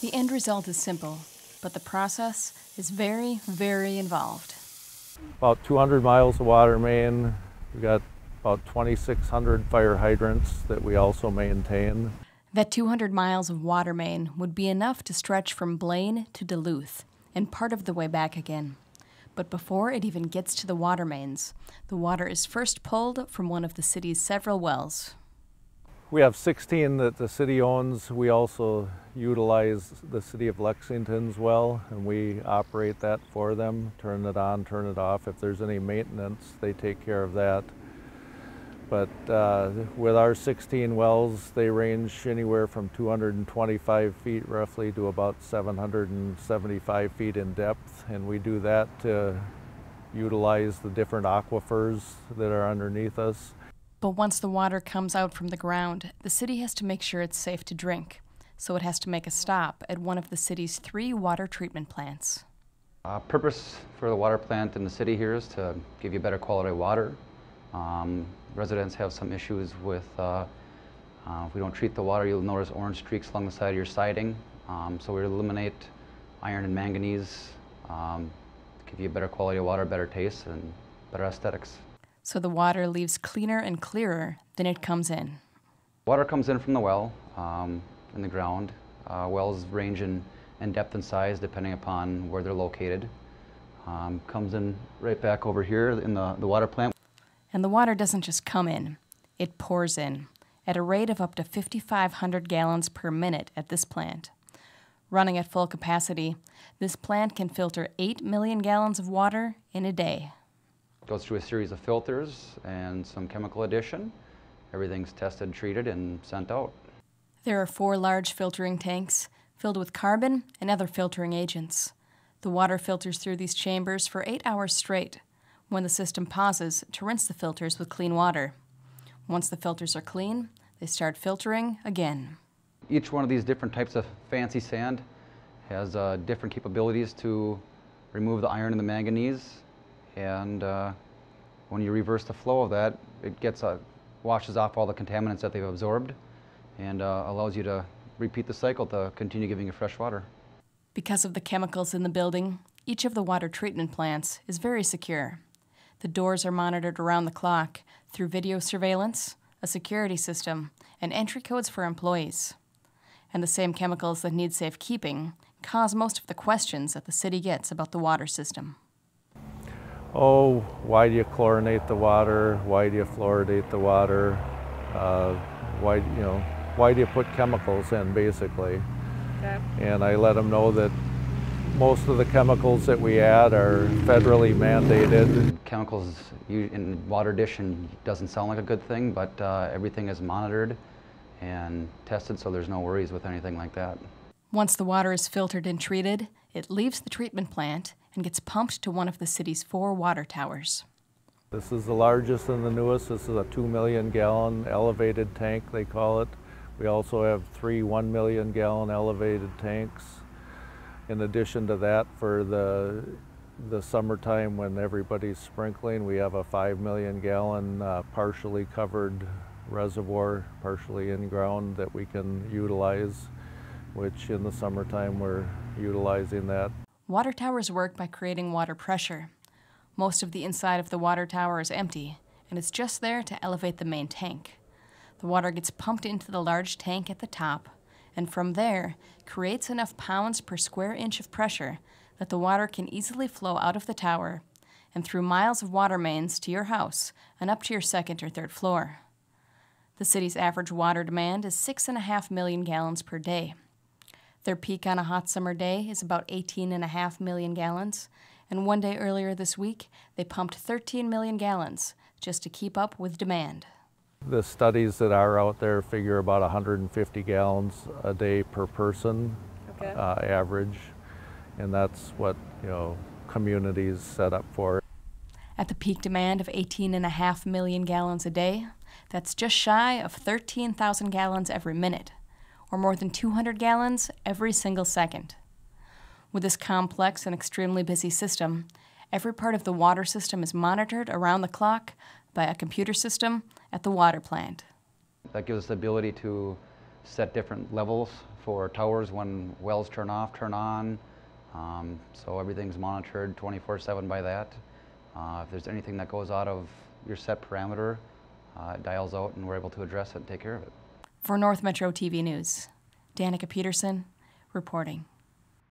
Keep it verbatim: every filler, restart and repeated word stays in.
The end result is simple, but the process is very, very involved. About two hundred miles of water main. We've got about twenty-six hundred fire hydrants that we also maintain. That two hundred miles of water main would be enough to stretch from Blaine to Duluth and part of the way back again. But before it even gets to the water mains, the water is first pulled from one of the city's several wells. We have sixteen that the city owns. We also utilize the city of Lexington's well, and we operate that for them, turn it on, turn it off. If there's any maintenance, they take care of that. But uh, with our sixteen wells, they range anywhere from two hundred twenty-five feet roughly to about seven hundred seventy-five feet in depth, and we do that to utilize the different aquifers that are underneath us. But once the water comes out from the ground, the city has to make sure it's safe to drink. So it has to make a stop at one of the city's three water treatment plants. Uh, purpose for the water plant in the city here is to give you better quality water. Um, residents have some issues with, uh, uh, if we don't treat the water, you'll notice orange streaks along the side of your siding. Um, so we eliminate iron and manganese, um, to give you better quality of water, better taste, and better aesthetics. So the water leaves cleaner and clearer than it comes in. Water comes in from the well, um, in the ground. Uh, wells range in, in depth and size depending upon where they're located. Um, comes in right back over here in the, the water plant. And the water doesn't just come in, it pours in at a rate of up to fifty-five hundred gallons per minute at this plant. Running at full capacity, this plant can filter eight million gallons of water in a day. It goes through a series of filters and some chemical addition. Everything's tested, treated, and sent out. There are four large filtering tanks filled with carbon and other filtering agents. The water filters through these chambers for eight hours straight, when the system pauses to rinse the filters with clean water. Once the filters are clean, they start filtering again. Each one of these different types of fancy sand has uh, different capabilities to remove the iron and the manganese, and uh, when you reverse the flow of that, it gets uh, washes off all the contaminants that they've absorbed and uh, allows you to repeat the cycle to continue giving you fresh water. Because of the chemicals in the building, each of the water treatment plants is very secure. The doors are monitored around the clock through video surveillance, a security system, and entry codes for employees. And the same chemicals that need safekeeping cause most of the questions that the city gets about the water system. Oh, why do you chlorinate the water? Why do you fluoridate the water? Uh, why, you know, why do you put chemicals in, basically? Okay. And I let them know that most of the chemicals that we add are federally mandated. Chemicals in water addition doesn't sound like a good thing, but uh, everything is monitored and tested, so there's no worries with anything like that. Once the water is filtered and treated, it leaves the treatment plant and gets pumped to one of the city's four water towers. This is the largest and the newest. This is a two million gallon elevated tank, they call it. We also have three one million gallon elevated tanks. In addition to that, for the, the summertime when everybody's sprinkling, we have a five million gallon uh, partially covered reservoir, partially in-ground, that we can utilize, which in the summertime we're utilizing that. Water towers work by creating water pressure. Most of the inside of the water tower is empty, and it's just there to elevate the main tank. The water gets pumped into the large tank at the top, and from there creates enough pounds per square inch of pressure that the water can easily flow out of the tower and through miles of water mains to your house and up to your second or third floor. The city's average water demand is six and a half million gallons per day. Their peak on a hot summer day is about eighteen and a half million gallons, and one day earlier this week they pumped thirteen million gallons just to keep up with demand. The studies that are out there figure about one hundred fifty gallons a day per person, okay, uh, average, and that's what, you know, communities set up for. At the peak demand of eighteen and a half million gallons a day, that's just shy of thirteen thousand gallons every minute, or more than two hundred gallons every single second. With this complex and extremely busy system, every part of the water system is monitored around the clock by a computer system at the water plant. That gives us the ability to set different levels for towers when wells turn off, turn on. Um, so everything's monitored twenty-four seven by that. Uh, if there's anything that goes out of your set parameter, uh, it dials out and we're able to address it and take care of it. For North Metro T V News, Danica Peterson reporting.